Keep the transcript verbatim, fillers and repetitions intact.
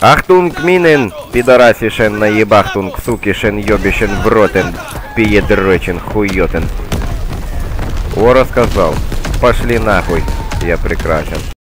Ахтунг минен, пидорасишен наебахтунг, сукишен, ёбишен, вротен, пиедрочен, хуётен. О, рассказал. Пошли нахуй, я прекрасен.